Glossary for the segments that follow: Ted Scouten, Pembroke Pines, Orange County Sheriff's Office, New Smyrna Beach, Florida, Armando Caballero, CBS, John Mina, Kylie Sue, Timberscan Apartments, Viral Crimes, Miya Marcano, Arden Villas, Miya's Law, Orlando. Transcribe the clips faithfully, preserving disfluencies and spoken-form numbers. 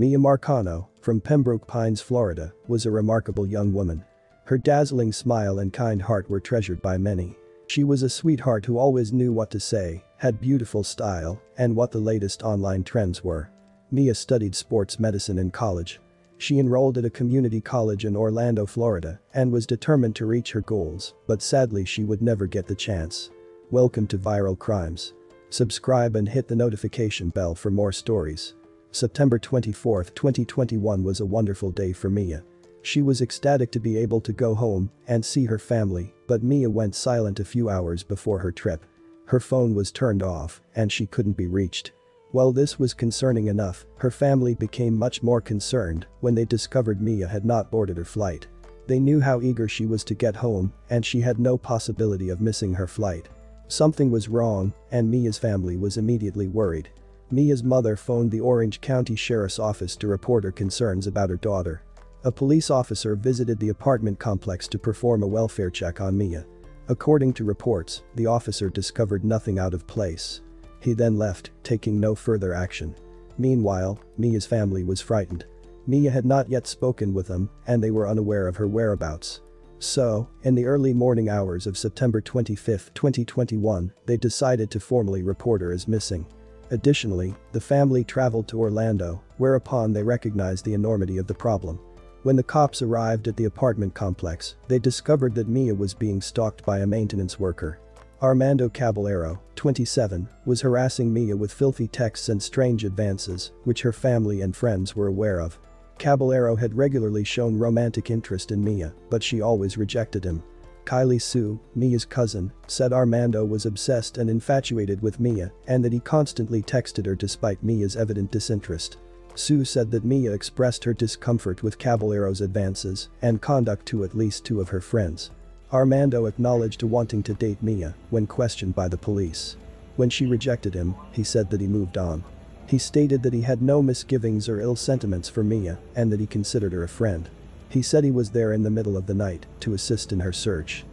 Miya Marcano, from Pembroke Pines, Florida, was a remarkable young woman. Her dazzling smile and kind heart were treasured by many. She was a sweetheart who always knew what to say, had beautiful style, and what the latest online trends were. Miya studied sports medicine in college. She enrolled at a community college in Orlando, Florida, and was determined to reach her goals, but sadly she would never get the chance. Welcome to Viral Crimes. Subscribe and hit the notification bell for more stories. September twenty-fourth, twenty twenty-one was a wonderful day for Miya. She was ecstatic to be able to go home and see her family, but Miya went silent a few hours before her trip. Her phone was turned off, and she couldn't be reached. While this was concerning enough, her family became much more concerned when they discovered Miya had not boarded her flight. They knew how eager she was to get home, and she had no possibility of missing her flight. Something was wrong, and Miya's family was immediately worried. Miya's mother phoned the Orange County Sheriff's Office to report her concerns about her daughter. A police officer visited the apartment complex to perform a welfare check on Miya. According to reports, the officer discovered nothing out of place. He then left, taking no further action. Meanwhile, Miya's family was frightened. Miya had not yet spoken with them, and they were unaware of her whereabouts. So, in the early morning hours of September twenty-fifth, twenty twenty-one, they decided to formally report her as missing. Additionally, the family traveled to Orlando, whereupon they recognized the enormity of the problem. When the cops arrived at the apartment complex, they discovered that Miya was being stalked by a maintenance worker. Armando Caballero, twenty-seven, was harassing Miya with filthy texts and strange advances, which her family and friends were aware of. Caballero had regularly shown romantic interest in Miya, but she always rejected him. Kylie Sue, Miya's cousin, said Armando was obsessed and infatuated with Miya and that he constantly texted her despite Miya's evident disinterest. Sue said that Miya expressed her discomfort with Caballero's advances and conduct to at least two of her friends. Armando acknowledged to wanting to date Miya when questioned by the police. When she rejected him, he said that he moved on. He stated that he had no misgivings or ill sentiments for Miya and that he considered her a friend. He said he was there in the middle of the night to assist in her search. I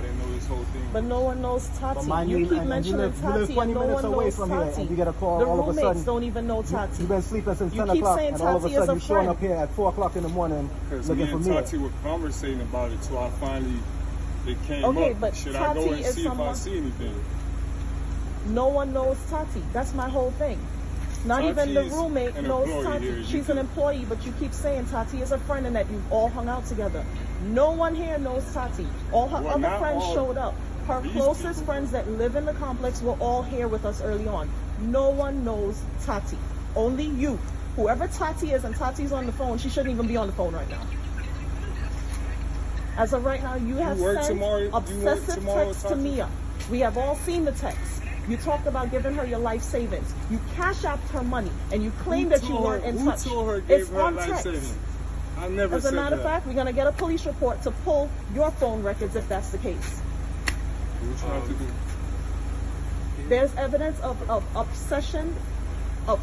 didn't know this whole thing. But no one knows Tati. But you keep and, mentioning and you live, Tati, you live and no one knows from Tati. Here and you get a call the all roommates of a sudden, don't even know Tati. You've been sleeping since you ten o'clock, and Tati all of a sudden you're showing up here at four o'clock in the morning looking for me. Because me and Tati were conversating about it till I finally, it came okay, up. But should Tati I go and see someone, if I see anything? No one knows Tati. That's my whole thing. Not Tati even the roommate knows Tati. Here, she's an employee, but you keep saying Tati is a friend and that you've all hung out together. No one here knows Tati. All her well, other friends showed up. Her closest people. friends that live in the complex were all here with us early on. No one knows Tati. Only you. Whoever Tati is, and Tati's on the phone, she shouldn't even be on the phone right now. As of right now, you, you have sent tomorrow, obsessive tomorrow, texts Tati? to Miya. We have all seen the texts. You talked about giving her your life savings. You cash out her money, and you claim that you weren't in touch. Who told her gave her life savings? I never said that. As a matter of fact, we're going to get a police report to pull your phone records if that's the case. There's evidence of, of obsession. Of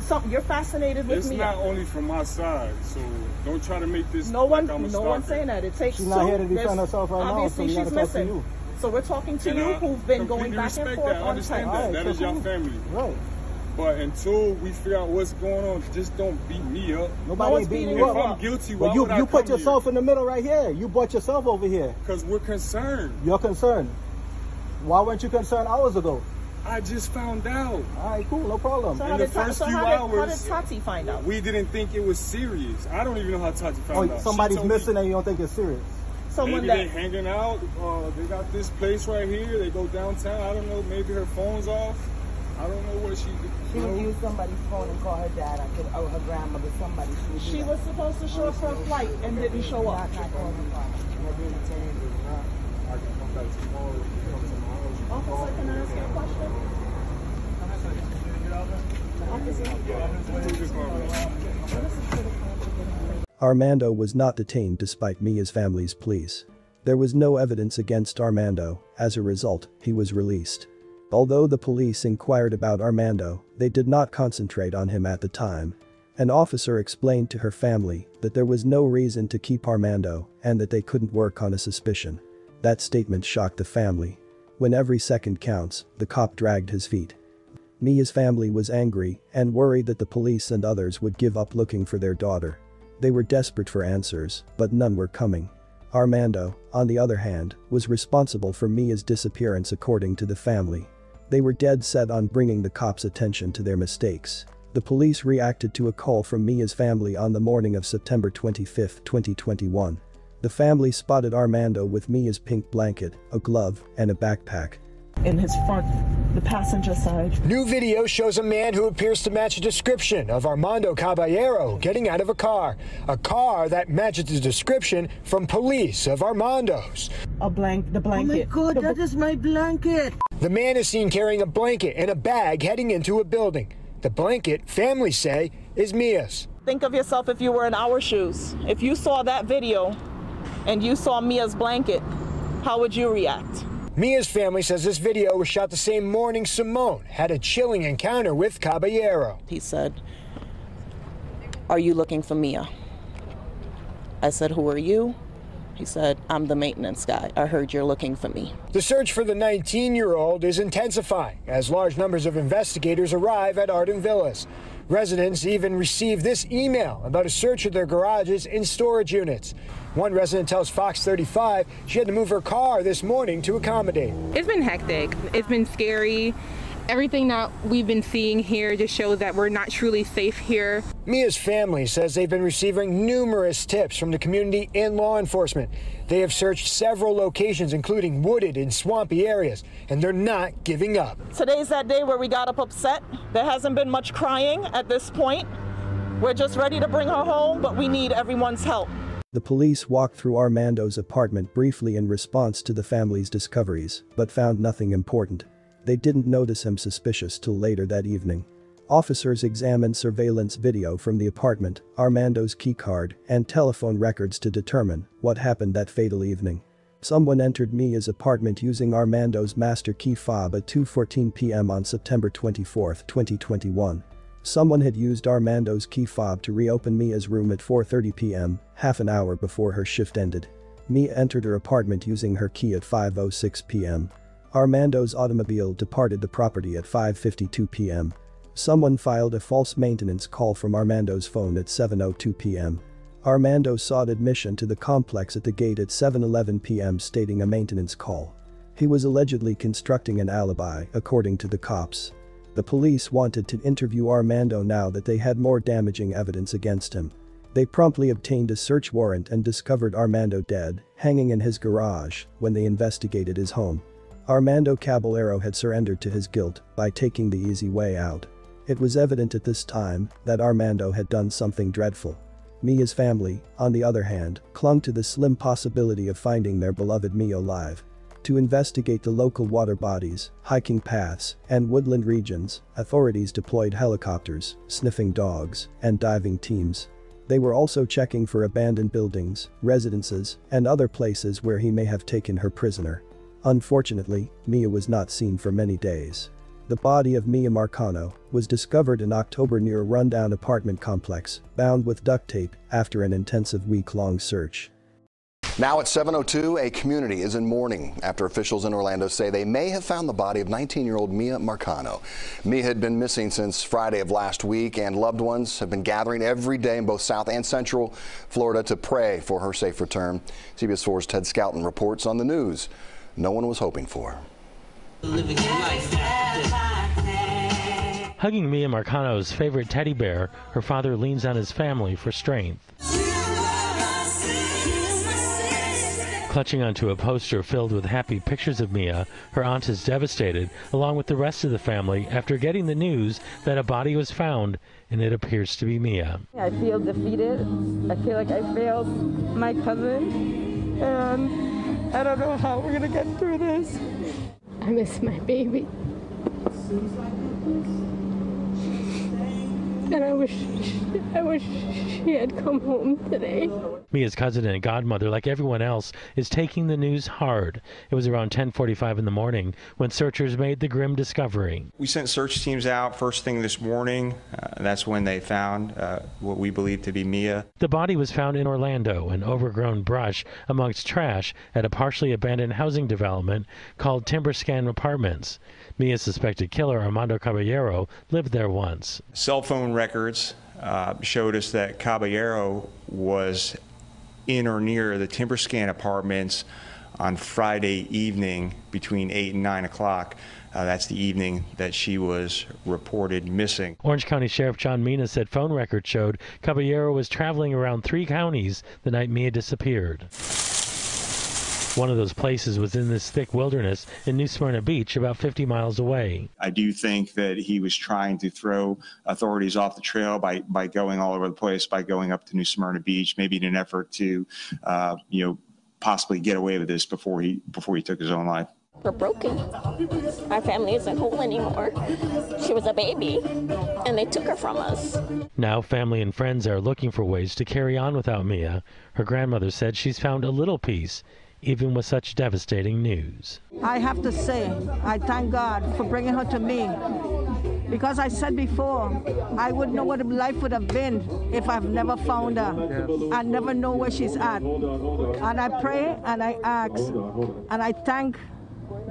some, you're fascinated with me. It's not only from my side, so don't try to make this. No one, no one's saying that. It takes two. She's not here to defend herself right now. Obviously, she's missing. So we're talking to and you I who've been going back and forth that. on text. I understand that. That is your family. Right. But until we figure out what's going on, just don't beat me up. Nobody's beating you up. If I'm guilty, why would I come here? You put yourself in the middle right here. You brought yourself over here. Because we're concerned. You're concerned. Why weren't you concerned hours ago? I just found out. All right, cool, no problem. So in the first few hours, how did Tati find out? We didn't think it was serious. I don't even know how Tati found out. Somebody's missing and you don't think it's serious. Someone maybe that they hanging out, uh, they got this place right here, they go downtown, I don't know, maybe her phone's off. I don't know what she did. She would use somebody's phone and call her dad, I could, or her grandmother, somebody. She, would she was supposed to show up for a flight and didn't show up. Officer, can I ask you a question? Officer? Armando was not detained despite Miya's family's pleas. There was no evidence against Armando, as a result, he was released. Although the police inquired about Armando, they did not concentrate on him at the time. An officer explained to her family that there was no reason to keep Armando and that they couldn't work on a suspicion. That statement shocked the family. When every second counts, the cop dragged his feet. Miya's family was angry and worried that the police and others would give up looking for their daughter. They were desperate for answers, but none were coming. Armando, on the other hand, was responsible for Miya's disappearance according to the family. They were dead set on bringing the cops' attention to their mistakes. The police reacted to a call from Miya's family on the morning of September twenty-fifth, twenty twenty-one. The family spotted Armando with Miya's pink blanket, a glove, and a backpack. In his front, the passenger side. New video shows a man who appears to match a description of Armando Caballero getting out of a car. A car that matches the description from police of Armando's. A blank, the blanket. Oh my God, that is my blanket. The man is seen carrying a blanket and a bag heading into a building. The blanket, family say, is Miya's. Think of yourself if you were in our shoes. If you saw that video and you saw Miya's blanket, how would you react? Miya's family says this video was shot the same morning Simone had a chilling encounter with Caballero. He said, "Are you looking for Miya?" I said, "Who are you?" He said, "I'm the maintenance guy. I heard you're looking for me." The search for the nineteen-year-old is intensifying as large numbers of investigators arrive at Arden Villas. Residents even received this email about a search of their garages and storage units. One resident tells Fox thirty-five she had to move her car this morning to accommodate. It's been hectic. It's been scary. Everything that we've been seeing here just shows that we're not truly safe here. Miya's family says they've been receiving numerous tips from the community and law enforcement. They have searched several locations, including wooded and swampy areas, and they're not giving up. Today's that day where we got up upset. There hasn't been much crying at this point. We're just ready to bring her home, but we need everyone's help. The police walked through Armando's apartment briefly in response to the family's discoveries, but found nothing important. They didn't notice him suspicious till later that evening. Officers examined surveillance video from the apartment, Armando's keycard, and telephone records to determine what happened that fatal evening. Someone entered Miya's apartment using Armando's master key fob at two fourteen p m on September twenty-fourth, twenty twenty-one. Someone had used Armando's key fob to reopen Miya's room at four thirty p m, half an hour before her shift ended. Miya entered her apartment using her key at five oh six p m Armando's automobile departed the property at five fifty-two p m Someone filed a false maintenance call from Armando's phone at seven oh two p m Armando sought admission to the complex at the gate at seven eleven p m stating a maintenance call. He was allegedly constructing an alibi, according to the cops. The police wanted to interview Armando now that they had more damaging evidence against him. They promptly obtained a search warrant and discovered Armando dead, hanging in his garage, when they investigated his home. Armando Caballero had surrendered to his guilt by taking the easy way out. It was evident at this time that Armando had done something dreadful. Miya's family, on the other hand, clung to the slim possibility of finding their beloved Miya alive. To investigate the local water bodies, hiking paths, and woodland regions, authorities deployed helicopters, sniffing dogs, and diving teams. They were also checking for abandoned buildings, residences, and other places where he may have taken her prisoner. Unfortunately, Miya was not seen for many days. The body of Miya Marcano was discovered in October near a rundown apartment complex, bound with duct tape, after an intensive week-long search. Now at seven oh two, a community is in mourning after officials in Orlando say they may have found the body of nineteen-year-old Miya Marcano. Miya had been missing since Friday of last week, and loved ones have been gathering every day in both South and Central Florida to pray for her safe return. C B S four's Ted Scouten reports on the news no one was hoping for. Hugging Miya Marcano's favorite teddy bear, her father leans on his family for strength. Clutching onto a poster filled with happy pictures of Miya, her aunt is devastated, along with the rest of the family, after getting the news that a body was found, and it appears to be Miya. I feel defeated. I feel like I failed my cousin, and I don't know how we're gonna get through this. I miss my baby. And I wish, I wish she had come home today. Miya's cousin and godmother, like everyone else, is taking the news hard. It was around ten forty-five in the morning when searchers made the grim discovery. We sent search teams out first thing this morning. Uh, that's when they found uh, what we believe to be Miya. The body was found in Orlando, in overgrown brush amongst trash at a partially abandoned housing development called Timberscan Apartments. Miya's suspected killer, Armando Caballero, lived there once. Cell phone records uh, showed us that Caballero was in or near the Timberscan Apartments on Friday evening between eight and nine o'clock. Uh, that's the evening that she was reported missing. Orange County Sheriff John Mina said phone records showed Caballero was traveling around three counties the night Miya disappeared. One of those places was in this thick wilderness in New Smyrna Beach, about fifty miles away. I do think that he was trying to throw authorities off the trail by, by going all over the place, by going up to New Smyrna Beach, maybe in an effort to, uh, you know, possibly get away with this before he before he took his own life. We're broken. Our family isn't whole anymore. She was a baby, and they took her from us. Now family and friends are looking for ways to carry on without Miya. Her grandmother said she's found a little peace, even with such devastating news. I have to say, I thank God for bringing her to me, because I said before, I wouldn't know what life would have been if I've never found her. I never know where she's at. And I pray and I ask, and I thank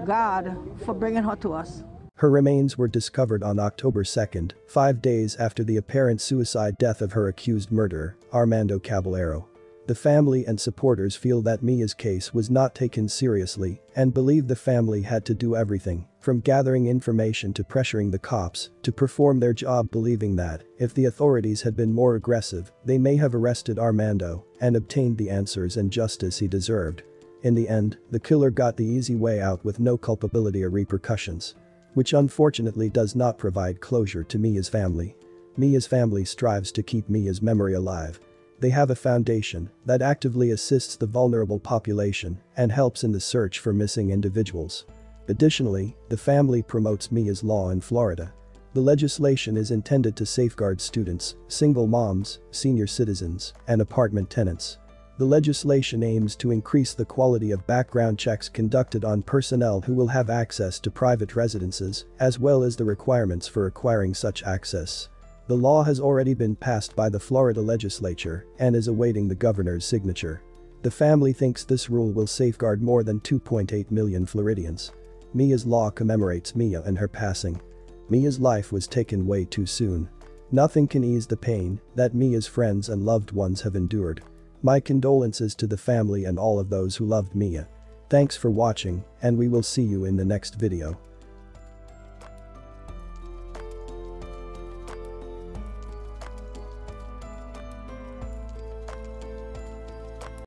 God for bringing her to us. Her remains were discovered on October second, five days after the apparent suicide death of her accused murderer, Armando Caballero. The family and supporters feel that Miya's case was not taken seriously and believe the family had to do everything, from gathering information to pressuring the cops, to perform their job, believing that, if the authorities had been more aggressive, they may have arrested Armando and obtained the answers and justice he deserved. In the end, the killer got the easy way out with no culpability or repercussions, which unfortunately does not provide closure to Miya's family. Miya's family strives to keep Miya's memory alive. They have a foundation that actively assists the vulnerable population and helps in the search for missing individuals. Additionally, the family promotes Miya's Law in Florida. The legislation is intended to safeguard students, single moms, senior citizens, and apartment tenants. The legislation aims to increase the quality of background checks conducted on personnel who will have access to private residences, as well as the requirements for acquiring such access. The law has already been passed by the Florida legislature and is awaiting the governor's signature. The family thinks this rule will safeguard more than two point eight million Floridians. Miya's Law commemorates Miya and her passing. Miya's life was taken way too soon. Nothing can ease the pain that Miya's friends and loved ones have endured. My condolences to the family and all of those who loved Miya. Thanks for watching, and we will see you in the next video.